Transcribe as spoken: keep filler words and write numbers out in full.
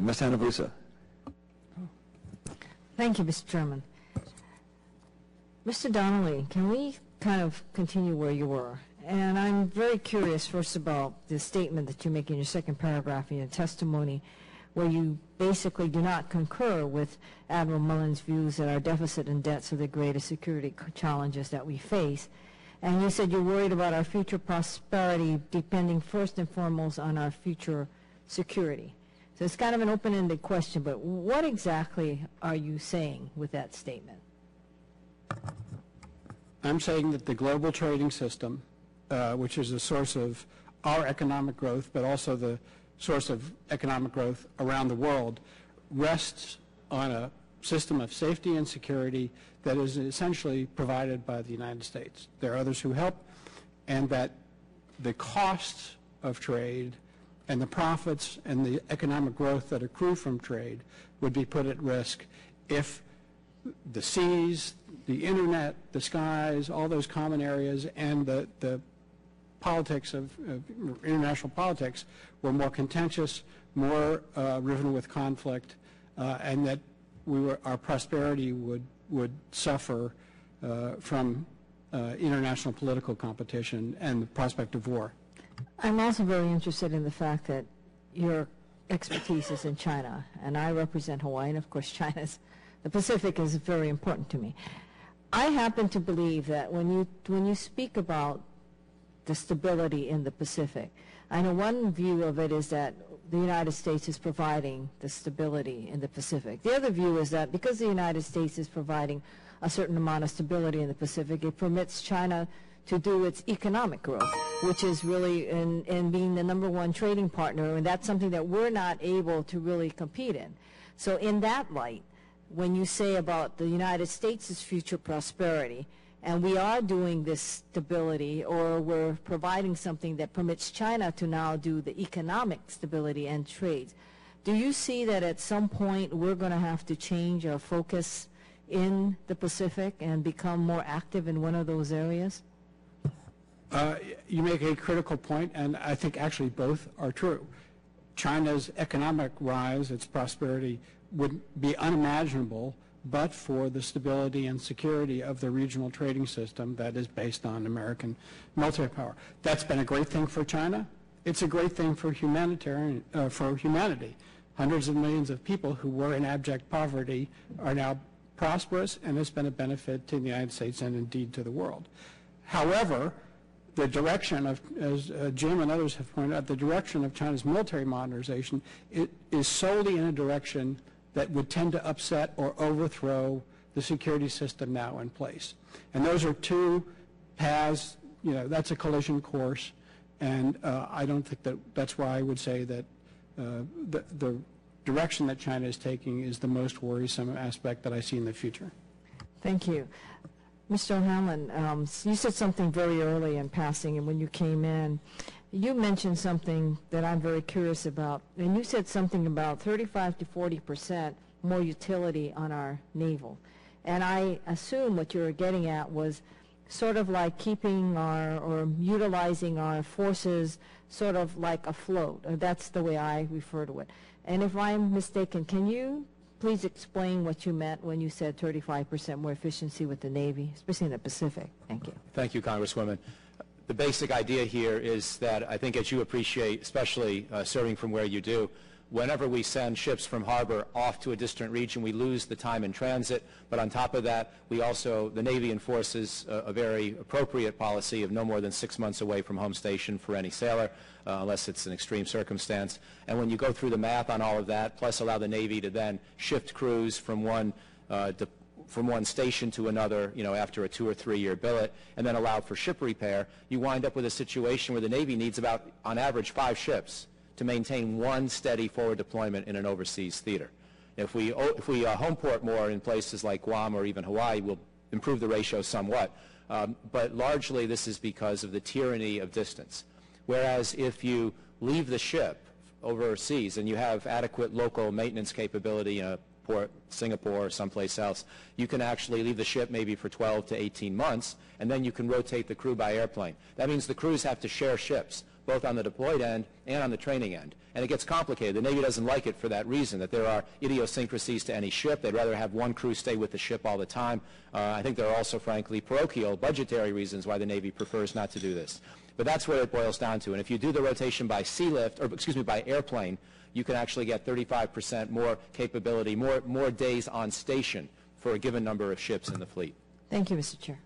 record. Miz Hanabusa. Thank you, Mister Chairman. Mister Donnelly, can we kind of continue where you were? And I'm very curious, first of all, the statement that you make in your second paragraph in your testimony, where you basically do not concur with Admiral Mullen's views that our deficit and debts are the greatest security challenges that we face. And you said you're worried about our future prosperity depending first and foremost on our future security. So it's kind of an open-ended question, but what exactly are you saying with that statement? I'm saying that the global trading system, uh, which is the source of our economic growth, but also the source of economic growth around the world, rests on a system of safety and security that is essentially provided by the United States. There are others who help, and that the costs of trade and the profits and the economic growth that accrue from trade would be put at risk if the seas, the internet, the skies, all those common areas, and the, the politics of uh, international politics were more contentious, more uh, riven with conflict, uh, and that we were, our prosperity would, would suffer uh, from uh, international political competition and the prospect of war. I'm also very interested in the fact that your expertise is in China, and I represent Hawaii, and of course China's, the Pacific is very important to me. I happen to believe that when you, when you speak about the stability in the Pacific, I know one view of it is that the United States is providing the stability in the Pacific. The other view is that because the United States is providing a certain amount of stability in the Pacific, it permits China to do its economic growth, which is really in, in being the number one trading partner, and that's something that we're not able to really compete in. So in that light, when you say about the United States' future prosperity, and we are doing this stability, or we're providing something that permits China to now do the economic stability and trade, do you see that at some point we're going to have to change our focus in the Pacific and become more active in one of those areas? Uh, you make a critical point, and I think actually both are true. China's economic rise, its prosperity, would be unimaginable but for the stability and security of the regional trading system that is based on American military power. That's been a great thing for China. It's a great thing for humanitarian, uh, for humanity. Hundreds of millions of people who were in abject poverty are now prosperous, and it's been a benefit to the United States and indeed to the world. However, the direction of, as uh, Jim and others have pointed out, the direction of China's military modernization it is solely in a direction that would tend to upset or overthrow the security system now in place. And those are two paths, you know, that's a collision course, and uh, I don't think that that's why I would say that uh, the, the direction that China is taking is the most worrisome aspect that I see in the future. Thank you. Mister O'Hanlon, um, you said something very early in passing, and when you came in, you mentioned something that I'm very curious about, and you said something about thirty-five to forty percent more utility on our naval. And I assume what you were getting at was sort of like keeping our, or utilizing our forces sort of like afloat. That's the way I refer to it. And if I'm mistaken, can you please explain what you meant when you said thirty-five percent more efficiency with the Navy, especially in the Pacific? Thank you. Thank you, Congresswoman. The basic idea here is that I think, as you appreciate, especially uh, serving from where you do, whenever we send ships from harbor off to a distant region, we lose the time in transit. But on top of that, we also, the Navy enforces a, a very appropriate policy of no more than six months away from home station for any sailor, uh, unless it's an extreme circumstance. And when you go through the math on all of that, plus allow the Navy to then shift crews from one uh, deployment from one station to another, you know, after a two or three year billet, and then allow for ship repair, you wind up with a situation where the Navy needs about, on average, five ships to maintain one steady forward deployment in an overseas theater. If we, if we uh, home port more in places like Guam or even Hawaii, we'll improve the ratio somewhat. Um, but largely this is because of the tyranny of distance. Whereas if you leave the ship overseas and you have adequate local maintenance capability in a port, Singapore or someplace else, you can actually leave the ship maybe for twelve to eighteen months, and then you can rotate the crew by airplane. That means the crews have to share ships, both on the deployed end and on the training end. And it gets complicated. The Navy doesn't like it for that reason, that there are idiosyncrasies to any ship. They'd rather have one crew stay with the ship all the time. Uh, I think there are also, frankly, parochial budgetary reasons why the Navy prefers not to do this. But that's what it boils down to. And if you do the rotation by sea lift, or excuse me, by airplane, you can actually get thirty-five percent more capability, more, more days on station for a given number of ships in the fleet. Thank you, Mister Chair.